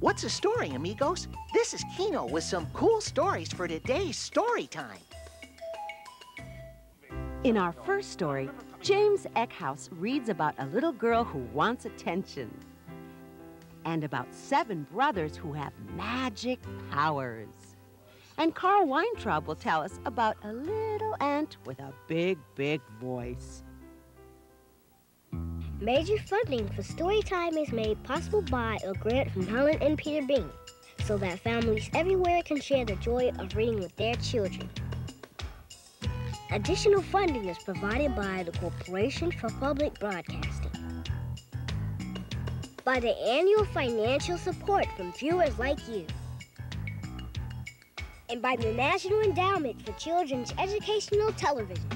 What's a story, amigos? This is Kino with some cool stories for today's story time. In our first story, James Eckhouse reads about a little girl who wants attention and about 7 brothers who have magic powers. And Carl Weintraub will tell us about a little ant with a big, big voice. Major funding for Storytime is made possible by a grant from Helen and Peter Bing, so that families everywhere can share the joy of reading with their children. Additional funding is provided by the Corporation for Public Broadcasting, by the annual financial support from viewers like you, and by the National Endowment for Children's Educational Television.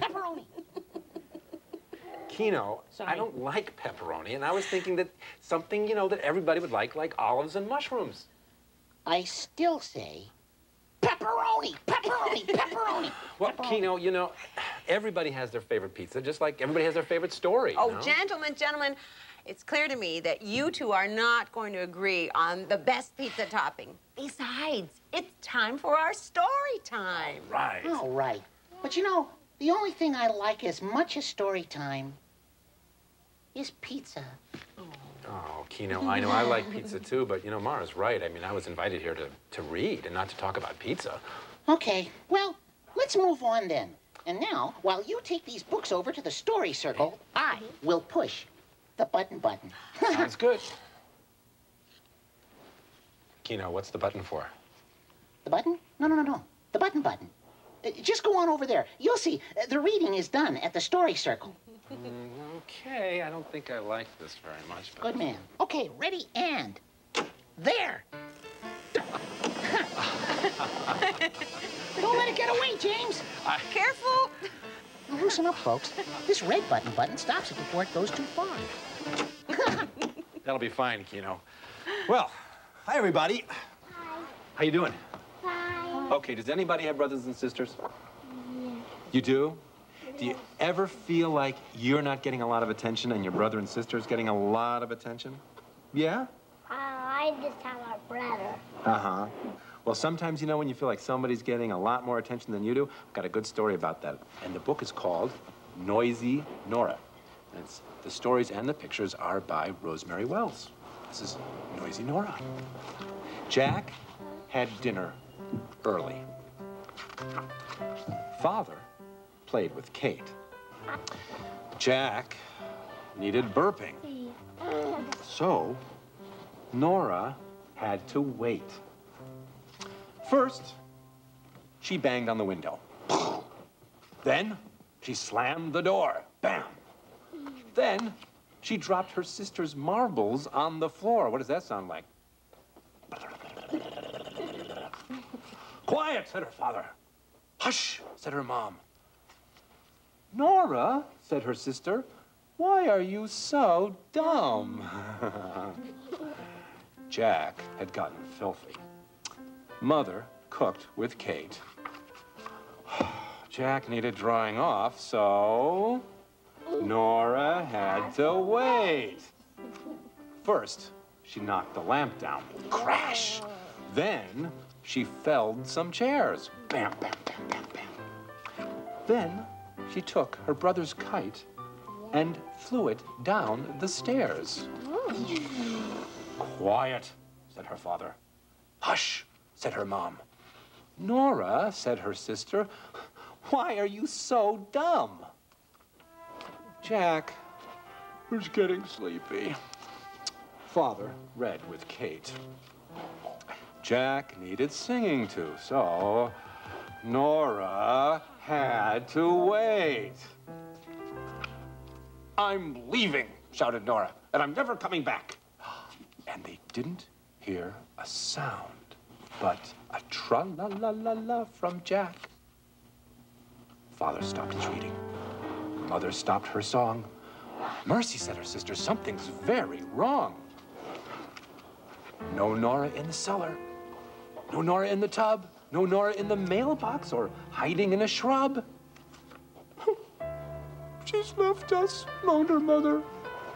Pepperoni. Kino, sorry. I don't like pepperoni, and I was thinking that something, you know, that everybody would like olives and mushrooms. I still say pepperoni. Well, pepperoni. Kino, you know, everybody has their favorite pizza, just like everybody has their favorite story. Oh, no? Gentlemen, it's clear to me that you two are not going to agree on the best pizza topping. Besides, it's time for our story time. All right. But you know, the only thing I like as much as story time is pizza. Oh, Kino, I know I like pizza too, but you know, Mara's right. I mean, I was invited here to read and not to talk about pizza. Okay, well, let's move on then. And now, while you take these books over to the story circle, I will push the button. Sounds good. Kino, what's the button for? The button? No. The button. Just go on over there. You'll see. The reading is done at the story circle. Okay, I don't think I like this very much. But... Good man. Okay, ready, and... there! Don't let it get away, James! Careful! Loosen up, folks. This red button stops it before it goes too far. That'll be fine, Kino. Well, hi, everybody. Hi. How you doing? Okay, does anybody have brothers and sisters? Yeah. You do? Yeah. Do you ever feel like you're not getting a lot of attention and your brother and sister is getting a lot of attention? Yeah? I just have a brother. Uh-huh. Well, sometimes, you know, when you feel like somebody's getting a lot more attention than you do, I've got a good story about that. And the book is called Noisy Nora. And it's, the stories and the pictures are by Rosemary Wells. This is Noisy Nora. Jack had dinner early. Father played with Kate. Jack needed burping. So Nora had to wait. First, she banged on the window. Then she slammed the door. Bam. Then she dropped her sister's marbles on the floor. What does that sound like? Quiet, said her father. Hush, said her mom. Nora, said her sister, why are you so dumb? Jack had gotten filthy. Mother cooked with Kate. Jack needed drying off, so Nora had to wait. First, she knocked the lamp down. Crash! Then she felled some chairs. Bam, bam, bam, bam, bam. Then she took her brother's kite and flew it down the stairs. Quiet, said her father. Hush, said her mom. Nora, said her sister, why are you so dumb? Jack was getting sleepy. Father read with Kate. Jack needed singing to, so Nora had to wait. I'm leaving, shouted Nora, and I'm never coming back. And they didn't hear a sound, but a tra-la-la-la-la from Jack. Father stopped his reading. Mother stopped her song. Mercy, said her sister, something's very wrong. No Nora in the cellar. No Nora in the tub. No Nora in the mailbox or hiding in a shrub. She's left us, moaned her mother,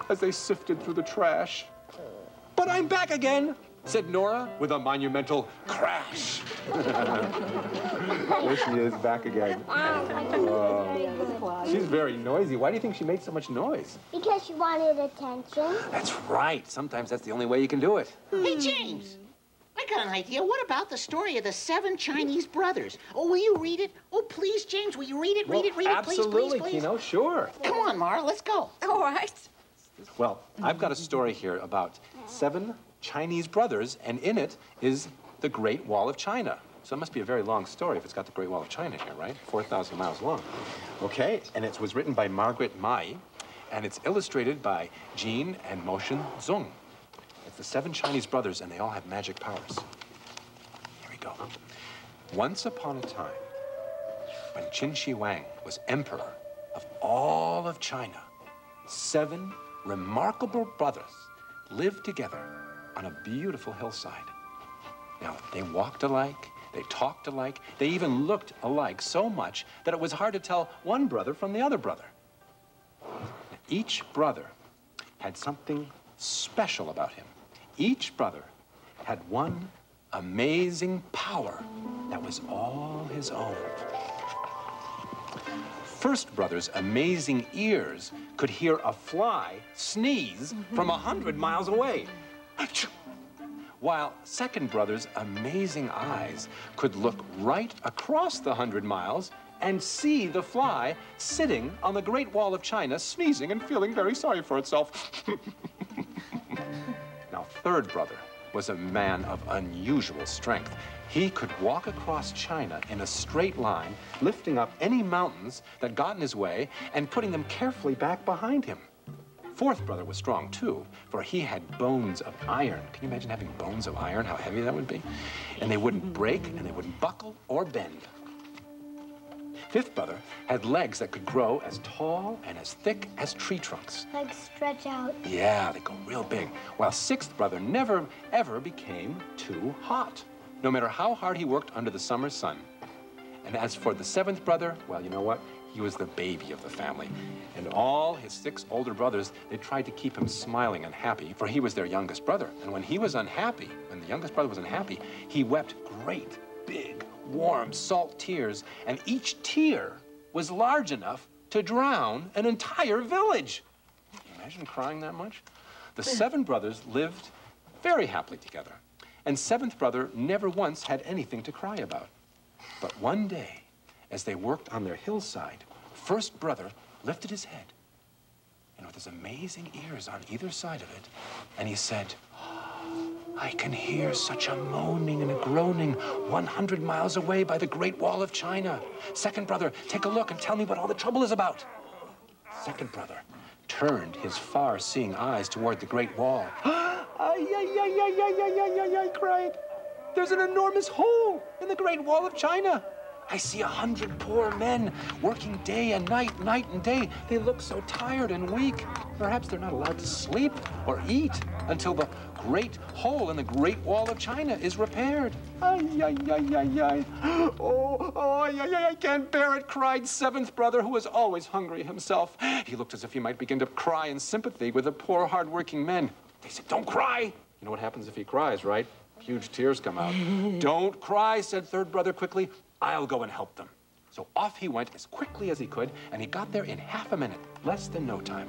as they sifted through the trash. But I'm back again, said Nora with a monumental crash. There she is, back again. She's very noisy. Why do you think she made so much noise? Because she wanted attention. That's right. Sometimes that's the only way you can do it. Hey, James, I got an idea. What about the story of the 7 Chinese brothers? Oh, will you read it? Oh, please, James, will you read it? Read it, please. Absolutely, Kino, sure. Come on, Mara, let's go. All right. Well, I've got a story here about 7 Chinese brothers, and in it is the Great Wall of China. So it must be a very long story if it's got the Great Wall of China here, right? 4,000 miles long. Okay, and it was written by Margaret Mai, and it's illustrated by Jean and Mo Tsin Tseng. It's the 7 Chinese brothers, and they all have magic powers. Here we go. Once upon a time, when Qin Shi Huang was emperor of all of China, 7 remarkable brothers lived together on a beautiful hillside. Now, they walked alike, they talked alike, they even looked alike so much that it was hard to tell one brother from the other brother. Each brother had something special about him. Each brother had one amazing power that was all his own. First brother's amazing ears could hear a fly sneeze from 100 miles away, while second brother's amazing eyes could look right across the 100 miles and see the fly sitting on the Great Wall of China, sneezing and feeling very sorry for itself. Now, third brother was a man of unusual strength. He could walk across China in a straight line, lifting up any mountains that got in his way and putting them carefully back behind him. Fourth brother was strong too, for he had bones of iron. Can you imagine having bones of iron, how heavy that would be? And they wouldn't break, and they wouldn't buckle or bend. Fifth brother had legs that could grow as tall and as thick as tree trunks. Legs stretch out. Yeah, they go real big. While sixth brother never, ever became too hot, no matter how hard he worked under the summer sun. And as for the seventh brother, well, you know what? He was the baby of the family. And all his 6 older brothers, they tried to keep him smiling and happy, for he was their youngest brother. And when he was unhappy, when the youngest brother was unhappy, he wept great, big, warm, salt tears, and each tear was large enough to drown an entire village. Can you imagine crying that much? The 7 brothers lived very happily together, and 7th brother never once had anything to cry about. But one day, as they worked on their hillside, first brother lifted his head, and with his amazing ears on either side of it, and he said, I can hear such a moaning and a groaning 100 miles away by the Great Wall of China. Second brother, take a look and tell me what all the trouble is about. Second brother turned his far-seeing eyes toward the Great Wall. I cried. There's an enormous hole in the Great Wall of China. I see 100 poor men working day and night and day. They look so tired and weak. Perhaps they're not allowed to sleep or eat until the great hole in the Great Wall of China is repaired. I can't bear it, cried seventh brother, who was always hungry himself. He looked as if he might begin to cry in sympathy with the poor, hard-working men. They said, don't cry. You know what happens if he cries, right? Huge tears come out. Don't cry, said third brother quickly. I'll go and help them. So off he went as quickly as he could, and he got there in half a minute, less than no time.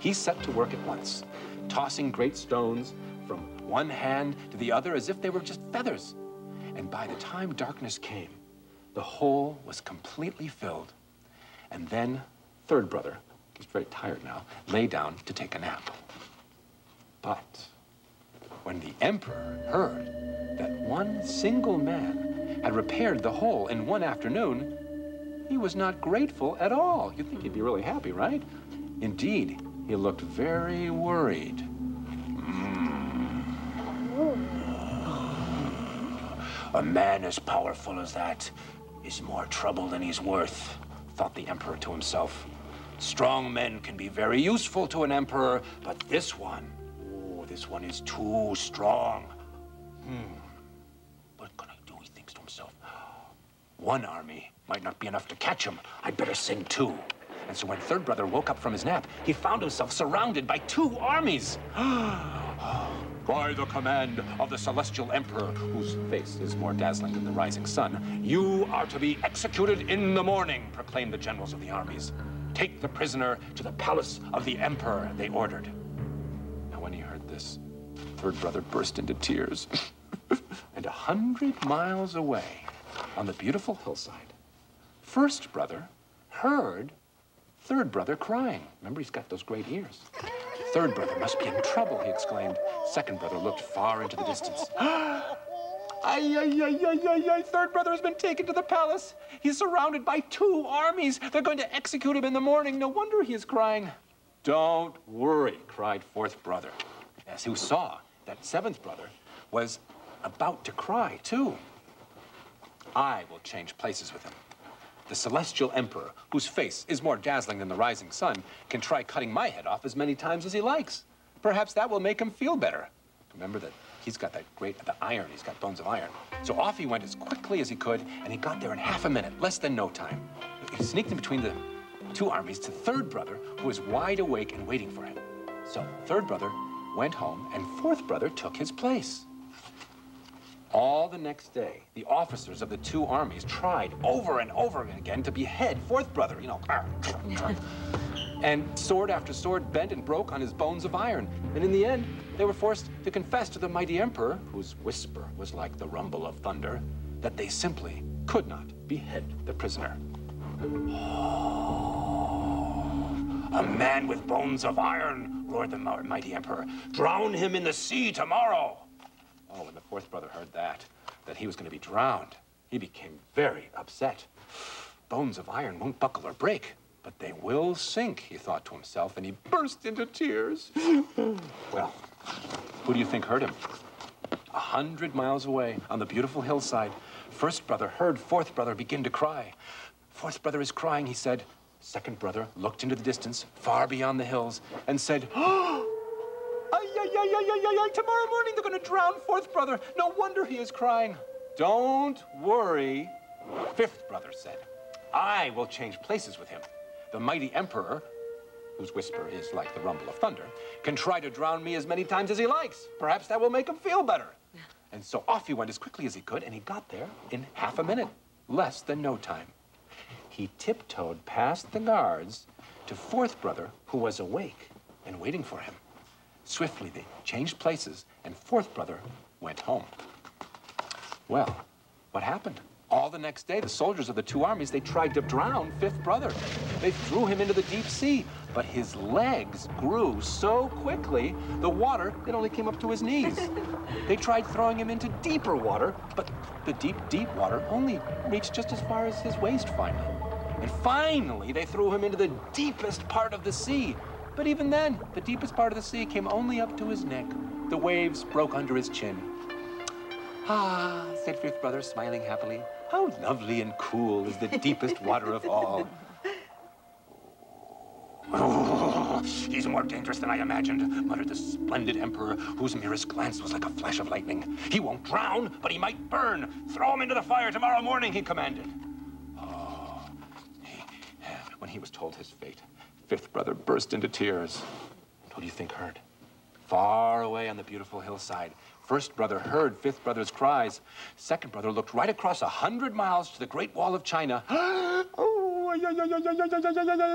He set to work at once, tossing great stones from one hand to the other as if they were just feathers. And by the time darkness came, the hole was completely filled. And then third brother, he's very tired now, lay down to take a nap. But when the emperor heard that one single man had repaired the hole in one afternoon, he was not grateful at all. You'd think he'd be really happy, right? Indeed, he looked very worried. A man as powerful as that is more trouble than he's worth, thought the emperor to himself. Strong men can be very useful to an emperor, but this one, oh, this one is too strong. What can I do, he thinks to himself. One army might not be enough to catch him. I'd better send two. And so when third brother woke up from his nap, he found himself surrounded by two armies. By the command of the celestial emperor, whose face is more dazzling than the rising sun, you are to be executed in the morning, proclaimed the generals of the armies. Take the prisoner to the palace of the emperor, they ordered. Now, when he heard this, third brother burst into tears. And 100 miles away, on the beautiful hillside, first brother heard third brother crying. Remember, he's got those great ears. Third brother must be in trouble, he exclaimed. Second brother looked far into the distance. Third brother has been taken to the palace. He's surrounded by two armies. They're going to execute him in the morning. No wonder he is crying. Don't worry, cried fourth brother, as he saw that seventh brother was about to cry, too. I will change places with him. The celestial emperor, whose face is more dazzling than the rising sun, can try cutting my head off as many times as he likes. Perhaps that will make him feel better. Remember that he's got that great, the iron, he's got bones of iron. So off he went as quickly as he could, and he got there in half a minute, less than no time. He sneaked in between the two armies to third brother, who was wide awake and waiting for him. So third brother went home, and fourth brother took his place. All the next day, the officers of the two armies tried over and over again to behead fourth brother, you know, and sword after sword bent and broke on his bones of iron. And in the end, they were forced to confess to the mighty emperor, whose whisper was like the rumble of thunder, that they simply could not behead the prisoner. Oh, a man with bones of iron, roared the mighty emperor. Drown him in the sea tomorrow. Oh, when the fourth brother heard that he was going to be drowned, he became very upset. Bones of iron won't buckle or break, but they will sink, he thought to himself, and he burst into tears. Well, who do you think heard him? 100 miles away, on the beautiful hillside, first brother heard fourth brother begin to cry. Fourth brother is crying, he said. Second brother looked into the distance, far beyond the hills, and said, "Oh! Tomorrow morning they're going to drown fourth brother. No wonder he is crying." Don't worry, fifth brother said. I will change places with him. The mighty emperor, whose whisper is like the rumble of thunder, can try to drown me as many times as he likes. Perhaps that will make him feel better. Yeah. And so off he went as quickly as he could, and he got there in half a minute, less than no time. He tiptoed past the guards to fourth brother, who was awake and waiting for him. Swiftly, they changed places, and fourth brother went home. Well, what happened? All the next day, the soldiers of the two armies, they tried to drown fifth brother. They threw him into the deep sea, but his legs grew so quickly, the water, it only came up to his knees. They tried throwing him into deeper water, but the deep, deep water only reached just as far as his waist finally. And finally, they threw him into the deepest part of the sea. But even then, the deepest part of the sea came only up to his neck. The waves broke under his chin. Ah, said fifth brother, smiling happily. How lovely and cool is the deepest water of all. Oh, he's more dangerous than I imagined, muttered the splendid emperor, whose merest glance was like a flash of lightning. He won't drown, but he might burn. Throw him into the fire tomorrow morning, he commanded. Oh, when he was told his fate, fifth brother burst into tears. Who do you think heard? Far away on the beautiful hillside, first brother heard fifth brother's cries. Second brother looked right across 100 miles to the Great Wall of China. Oh,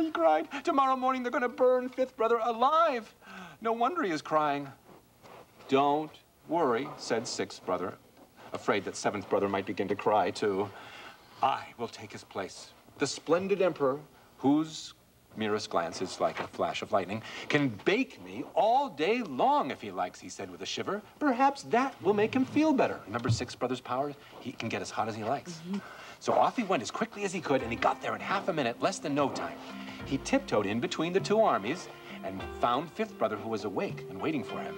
he cried. Tomorrow morning they're going to burn fifth brother alive. No wonder he is crying. Don't worry, said sixth brother, afraid that seventh brother might begin to cry too. I will take his place. The splendid emperor, whose merest glance is like a flash of lightning, can bake me all day long if he likes, he said with a shiver. Perhaps that will make him feel better. Remember sixth brother's powers? He can get as hot as he likes. So off he went as quickly as he could, and he got there in half a minute, less than no time. He tiptoed in between the two armies and found fifth brother, who was awake and waiting for him.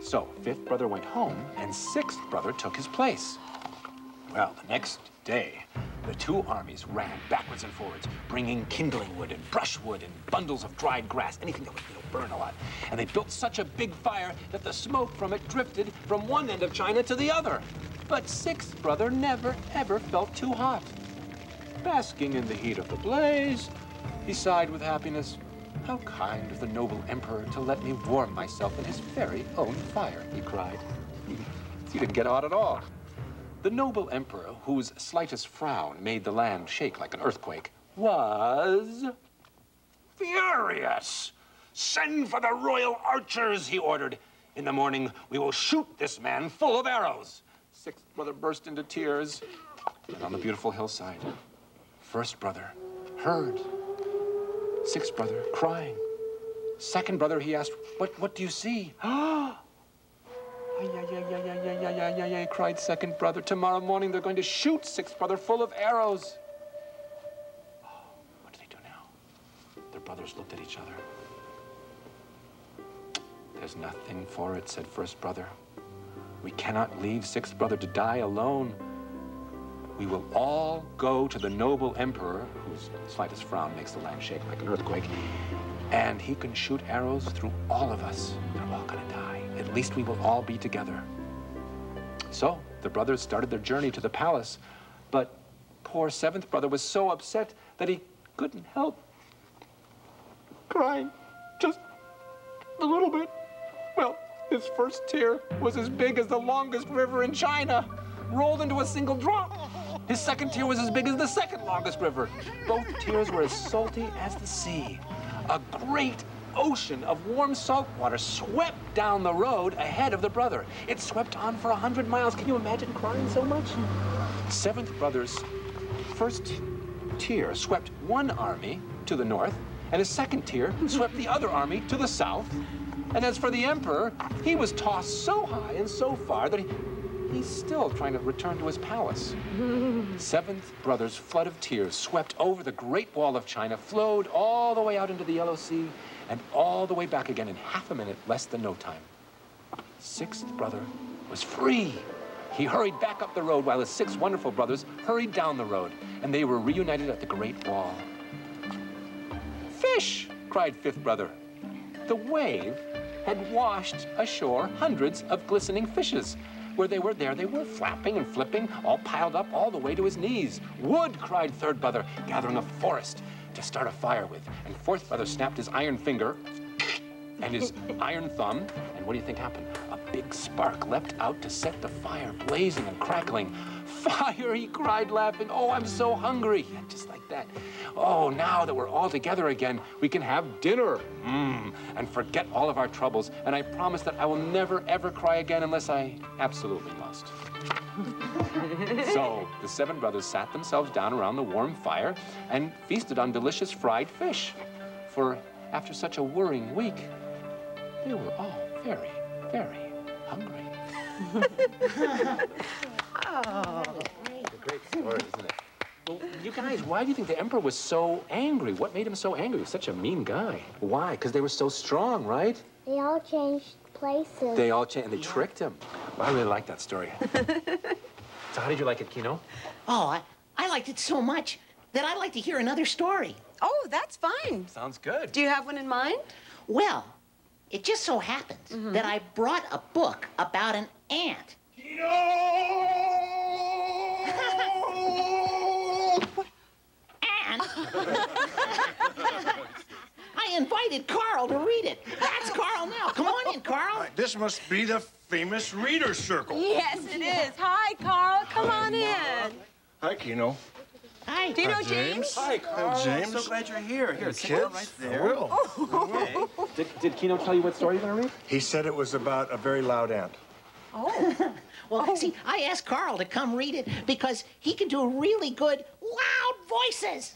So fifth brother went home, and sixth brother took his place. Well, the next day, the two armies ran backwards and forwards, bringing kindling wood and brushwood and bundles of dried grass, anything that would burn a lot. And they built such a big fire that the smoke from it drifted from one end of China to the other. But Sixth Brother never, ever felt too hot. Basking in the heat of the blaze, he sighed with happiness. How kind of the noble emperor to let me warm myself in his very own fire, he cried. He didn't get hot at all. The noble emperor, whose slightest frown made the land shake like an earthquake, was furious. Send for the royal archers, he ordered. In the morning, we will shoot this man full of arrows. Sixth Brother burst into tears. And on the beautiful hillside, First Brother heard Sixth Brother crying. Second Brother, he asked, what do you see? Ah! Ay, cried Second Brother. Tomorrow morning, they're going to shoot Sixth Brother full of arrows. Oh, what do they do now? Their brothers looked at each other. There's nothing for it, said First Brother. We cannot leave Sixth Brother to die alone. We will all go to the noble emperor, whose slightest frown makes the land shake like an earthquake, and he can shoot arrows through all of us. They're all gonna die. At least we will all be together. So the brothers started their journey to the palace, but poor Seventh Brother was so upset that he couldn't help crying just a little bit. Well, his first tear was as big as the longest river in China, rolled into a single drop. His second tear was as big as the second longest river. Both tears were as salty as the sea. A great ocean of warm salt water swept down the road ahead of the brother. It swept on for 100 miles. Can you imagine crying so much? Seventh Brother's first tear swept one army to the north, and his second tear swept the other army to the south. And as for the emperor, he was tossed so high and so far that he's still trying to return to his palace. Seventh Brother's flood of tears swept over the Great Wall of China, flowed all the way out into the Yellow Sea, and all the way back again in half a minute, less than no time. Sixth Brother was free. He hurried back up the road while his six wonderful brothers hurried down the road, and they were reunited at the Great Wall. Fish, cried Fifth Brother. The wave had washed ashore hundreds of glistening fishes. Where they were, there they were, flapping and flipping, all piled up all the way to his knees. Wood, cried Third Brother, gathering a forest to start a fire with. And Fourth Brother snapped his iron finger and his iron thumb. And what do you think happened? A big spark leapt out to set the fire blazing and crackling. Fire, he cried, laughing. Oh, I'm so hungry. Yeah, just like that. Oh, now that we're all together again, we can have dinner. And forget all of our troubles. And I promise that I will never, ever cry again unless I absolutely must. So the seven brothers sat themselves down around the warm fire and feasted on delicious fried fish. For after such a worrying week, they were all very, very hungry. Oh, it's a great story, isn't it? Well, you guys, why do you think the emperor was so angry? What made him so angry? He was such a mean guy. Why? Because they were so strong, right? They all changed places. They all changed, and they tricked him. Well, I really like that story. So how did you like it, Kino? Oh, I liked it so much that I'd like to hear another story. Oh, that's fine. Sounds good. Do you have one in mind? Well, it just so happens that I brought a book about an ant. Kino! I invited Carl to read it. That's Carl now. Come on in, Carl. This must be the famous reader's circle. Yes, it is. Hi, Carl. Come on in. Hi, Kino. Hi. Do you know James? Hi, Carl. Hi, James. I'm so glad you're here. Here, sit down right there. Oh. Okay. Did Kino tell you what story you're going to read? He said it was about a very loud ant. Oh. Well, see, I asked Carl to come read it because he can do really good loud voices.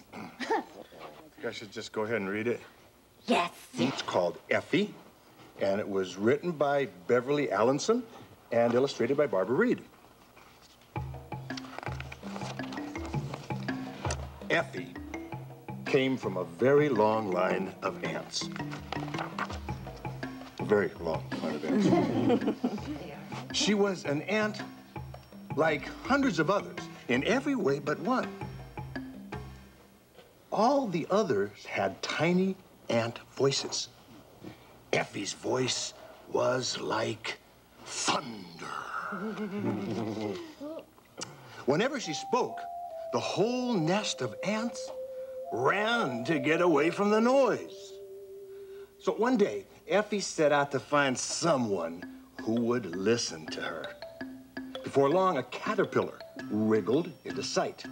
I should just go ahead and read it. Yes. It's called Effie, and it was written by Beverly Allenson and illustrated by Barbara Reed. Effie came from a very long line of ants. A very long line of ants. She was an ant like hundreds of others, in every way but one. All the others had tiny ant voices. Effie's voice was like thunder. Whenever she spoke, the whole nest of ants ran to get away from the noise. So one day, Effie set out to find someone who would listen to her. Before long, a caterpillar wriggled into sight.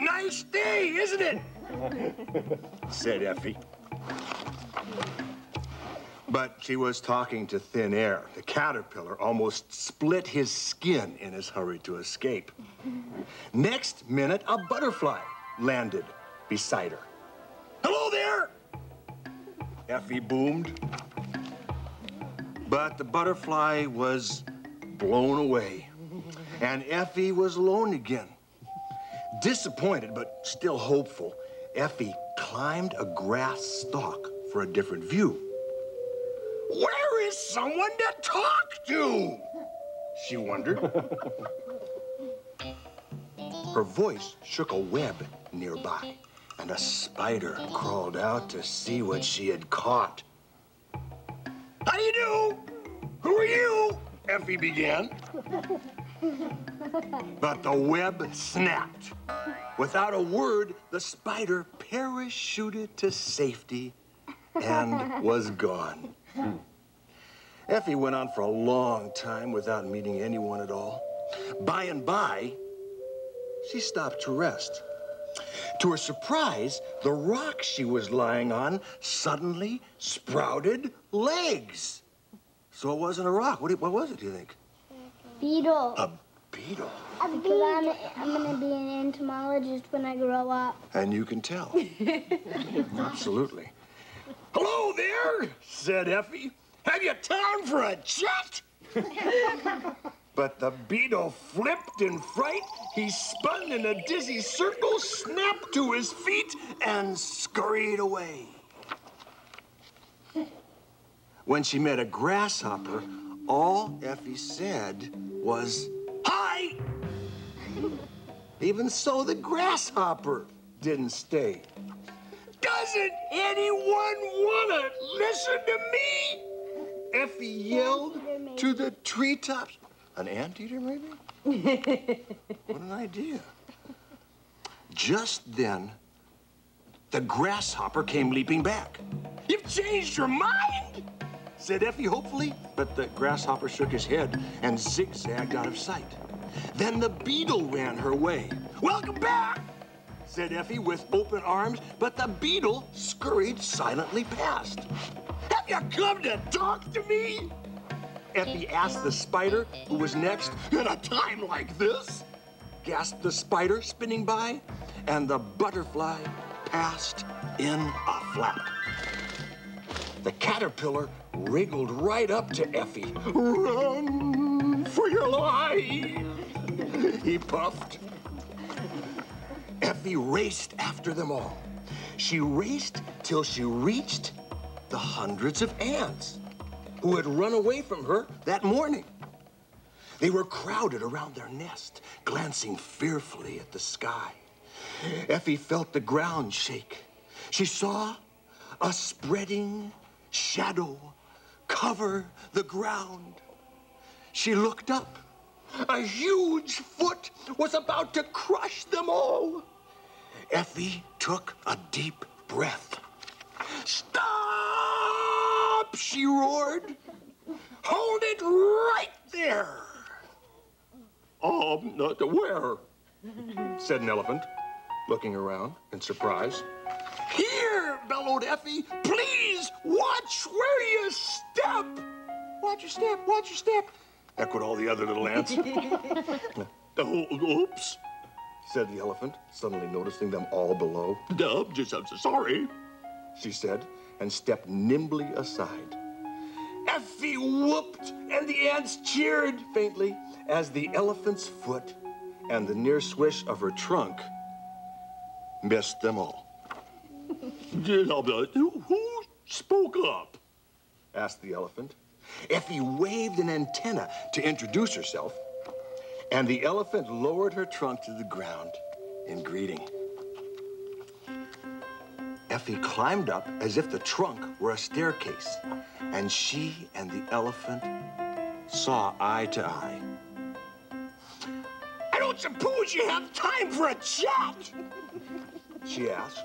"Nice day, isn't it?" said Effie. But she was talking to thin air. The caterpillar almost split his skin in his hurry to escape. Next minute, a butterfly landed beside her. "Hello there!" Effie boomed. But the butterfly was blown away, and Effie was alone again. Disappointed, but still hopeful, Effie climbed a grass stalk for a different view. "Where is someone to talk to?" she wondered. Her voice shook a web nearby, and a spider crawled out to see what she had caught. "How do you do? Who are you?" Effie began. But the web snapped. Without a word, the spider parachuted to safety and was gone. Effie went on for a long time without meeting anyone at all. By and by, she stopped to rest. To her surprise, the rock she was lying on suddenly sprouted legs. So it wasn't a rock. What was it, do you think? Beetle. A beetle? A beetle. Because I'm going to be an entomologist when I grow up. And you can tell. Absolutely. "Hello there," said Effie. "Have you time for a chat?" But the beetle flipped in fright. He spun in a dizzy circle, snapped to his feet, and scurried away. When she met a grasshopper, all Effie said was, "Hi!" Even so, the grasshopper didn't stay. "Doesn't anyone want to listen to me?" Effie yelled to the treetops. An anteater, maybe? What an idea. Just then, the grasshopper came leaping back. "You've changed your mind?" said Effie hopefully, but the grasshopper shook his head and zigzagged out of sight. Then the beetle ran her way. "Welcome back," said Effie with open arms, but the beetle scurried silently past. "Have you come to talk to me?" Effie asked the spider, who was next. "At a time like this?" gasped the spider spinning by, and the butterfly passed in a flap. The caterpillar wriggled right up to Effie. "Run for your life," he puffed. Effie raced after them all. She raced till she reached the hundreds of ants who had run away from her that morning. They were crowded around their nest, glancing fearfully at the sky. Effie felt the ground shake. She saw a spreading shadow cover the ground. She looked up. A huge foot was about to crush them all. Effie took a deep breath. "Stop!" she roared. "Hold it right there." Where? Said an elephant, looking around in surprise. "Here," bellowed Effie. "Please watch where you step." "Watch your step, watch your step," echoed all the other little ants. "Oops," said the elephant, suddenly noticing them all below. I'm so sorry," she said, and stepped nimbly aside. Effie whooped, and the ants cheered faintly as the elephant's foot and the near swish of her trunk missed them all. "Who spoke up?" asked the elephant. Effie waved an antenna to introduce herself. And the elephant lowered her trunk to the ground in greeting. Effie climbed up as if the trunk were a staircase, and she and the elephant saw eye to eye. I don't suppose you have time for a chat, she asked.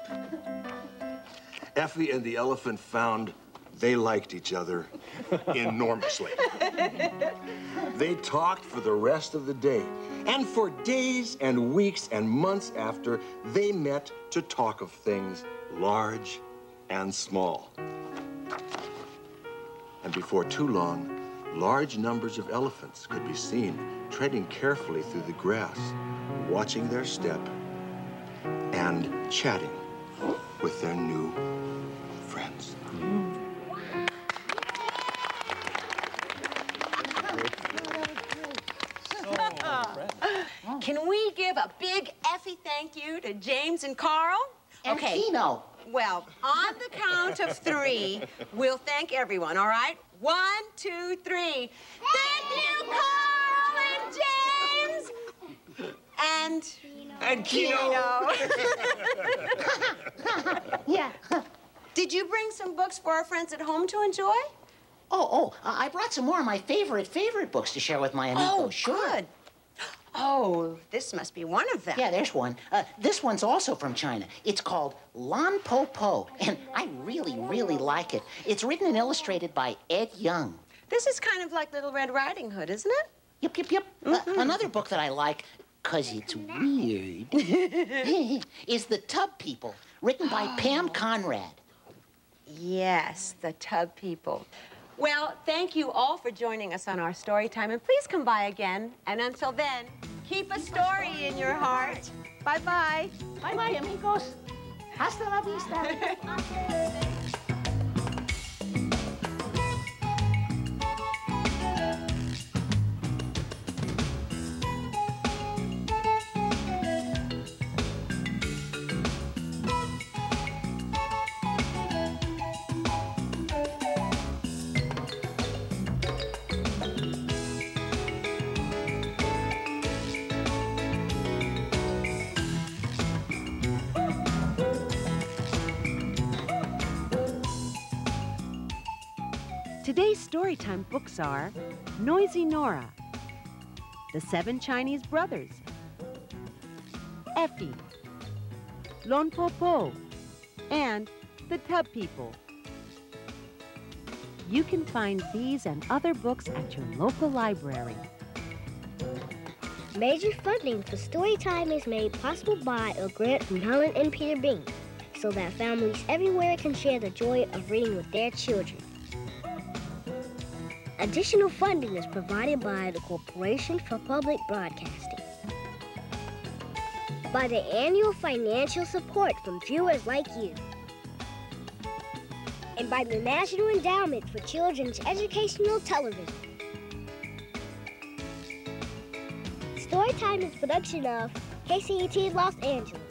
Effie and the elephant found they liked each other enormously. They talked for the rest of the day, and for days and weeks and months after, they met to talk of things large and small. And before too long, large numbers of elephants could be seen treading carefully through the grass, watching their step and chatting with their new friends. Can we give a big Effie thank you to James and Carl? And okay. Kino. Well, on the count of three, we'll thank everyone, all right? 1, 2, 3. Thank you, Carl and James! And Kino. Yeah. Did you bring some books for our friends at home to enjoy? I brought some more of my favorite books to share with my amigos. Oh, sure. Good. Oh, this must be one of them. Yeah, there's one. This one's also from China. It's called Lon Po Po, and I really like it. It's written and illustrated by Ed Young. This is kind of like Little Red Riding Hood, isn't it? Yep. Mm-hmm. Another book that I like, because it's weird, is The Tub People, written by Pam Conrad. Yes, The Tub People. Well, thank you all for joining us on our story time, and please come by again. And until then, keep a story in your heart. Bye-bye. Bye-bye, amigos. Hasta la vista. Today's Storytime books are Noisy Nora, The Seven Chinese Brothers, Effie, Lon Po Po, and The Tub People. You can find these and other books at your local library. Major funding for Storytime is made possible by a grant from Helen and Peter Bing, so that families everywhere can share the joy of reading with their children. Additional funding is provided by the Corporation for Public Broadcasting, by the annual financial support from viewers like you, and by the National Endowment for Children's Educational Television. Storytime is a production of KCET Los Angeles.